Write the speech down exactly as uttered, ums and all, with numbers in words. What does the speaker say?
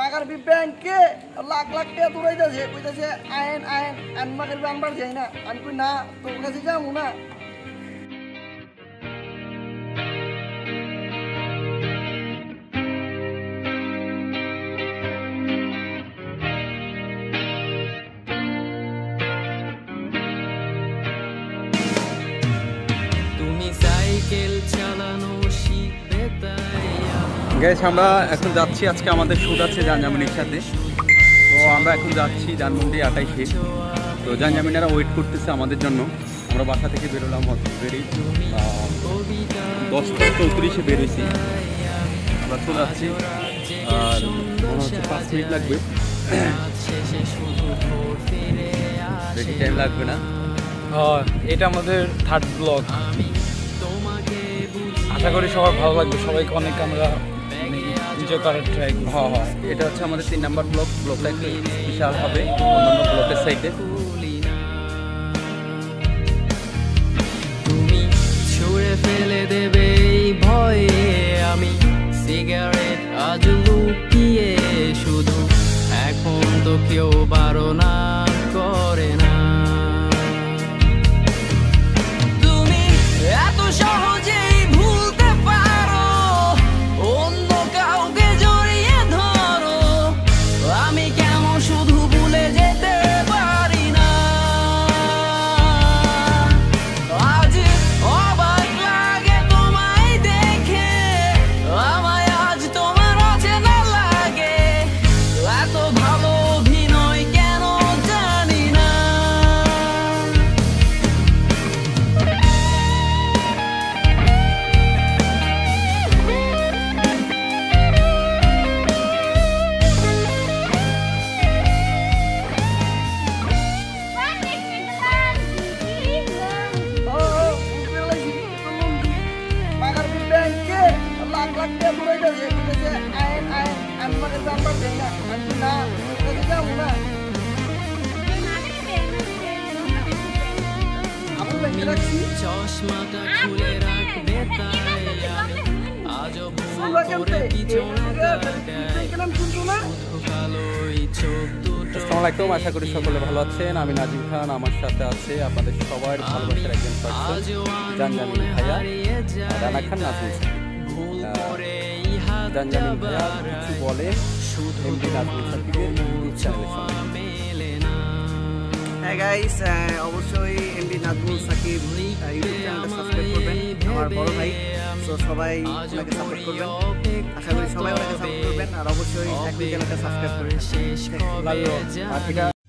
মাগারবি ব্যাংকে লাখ লাখ টাকা তুলাইতেছে, কইতেছে আইন আইন আমি মাগারবি আনবার যাই না। আমি কই না তোর কাছে যাবো না। গাইস আমরা এখন যাচ্ছি, আজকে আমাদের শুট আছে জানজামিনের সাথে, তো আমরা এখন যাচ্ছি জানমন্ডি আটাইশে। তো জানজামিনারা ওয়েট করতেছে আমাদের জন্য। আমরা বাসা থেকে বেরোলাম বেরোই দশটা চৌত্রিশে বেরোইছি, আমরা চলে যাচ্ছি। আর মনে হচ্ছে পাঁচ মিনিট লাগবে, বেশি টাইম লাগবে না। এটা আমাদের থার্ড ব্লগ, আশা করি সবার ভালো লাগবে। সবাইকে অনেক আমরা এটা হচ্ছে আমাদের তিন নাম্বার ব্লক, ব্লকটা একটু বিশাল হবে অন্যান্য ব্লকের সাইডে। তুমি ছুঁড়ে ফেলে দেবে ভয়ে আমি সিগারেট আজ লুকিয়ে শুধু, এখন তো কেউ বারণ করে না। তুমি এত সহজে চশমাটা খুলে রাখবে তাই আমি আজও ভোরে পিছনে তাকাই চোখ দুটো। আসসালামু আলাইকুম, আশা করি সকলে ভালো আছেন। আমি নাজিম খান, আমার সাথে আছে আপনাদের সবার ভালোবাসার একজন পার্সন জানজামিন ভাইয়া, রানা খান নাজমুস সাকিব। জানজামিন ভাইয়া কিছু বলে এমডি নাজমুস সাকিবের ইউটিউব চ্যানেলের সঙ্গে। হ্যাঁ গাইস, অবশ্যই এমডি নাজমুস সাকিব ইউটিউব চ্যানেলটা সাবস্ক্রাইব করবেন, আমার বড় ভাই। তো সবাই ওনাকে সাপোর্ট করবেন, আশা করি সবাই ওনাকে সাপোর্ট করবেন। আর অবশ্যই চ্যানেলটা সাবস্ক্রাইব করবেন।